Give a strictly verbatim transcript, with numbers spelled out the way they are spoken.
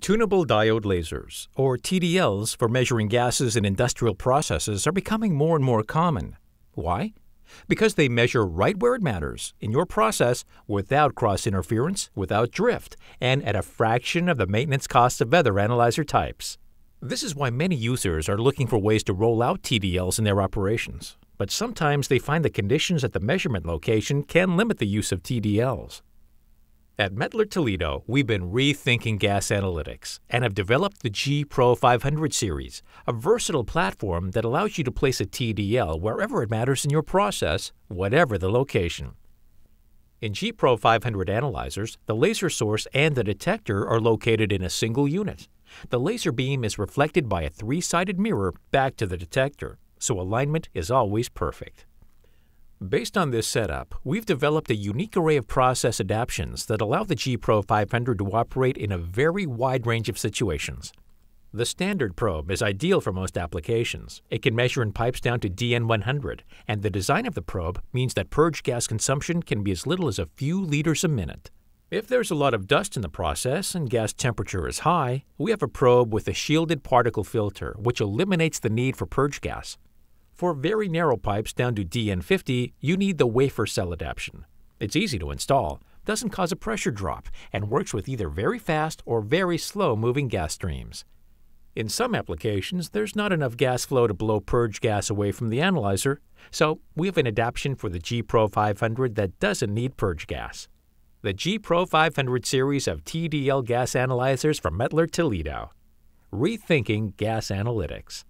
Tunable diode lasers, or T D Ls, for measuring gases in industrial processes are becoming more and more common. Why? Because they measure right where it matters, in your process, without cross-interference, without drift, and at a fraction of the maintenance cost of other analyzer types. This is why many users are looking for ways to roll out T D Ls in their operations. But sometimes they find the conditions at the measurement location can limit the use of T D Ls. At Mettler Toledo, we've been rethinking gas analytics and have developed the G Pro five hundred series, a versatile platform that allows you to place a T D L wherever it matters in your process, whatever the location. In G Pro five hundred analyzers, the laser source and the detector are located in a single unit. The laser beam is reflected by a three-sided mirror back to the detector, so alignment is always perfect. Based on this setup, we've developed a unique array of process adaptions that allow the G Pro five hundred to operate in a very wide range of situations. The standard probe is ideal for most applications. It can measure in pipes down to D N one hundred, and the design of the probe means that purge gas consumption can be as little as a few liters a minute. If there's a lot of dust in the process and gas temperature is high, we have a probe with a shielded particle filter, which eliminates the need for purge gas. For very narrow pipes down to D N fifty, you need the wafer cell adaption. It's easy to install, doesn't cause a pressure drop, and works with either very fast or very slow-moving gas streams. In some applications, there's not enough gas flow to blow purge gas away from the analyzer, so we have an adaption for the G Pro five hundred that doesn't need purge gas. The G Pro five hundred series of T D L gas analyzers from Mettler Toledo. Rethinking gas analytics.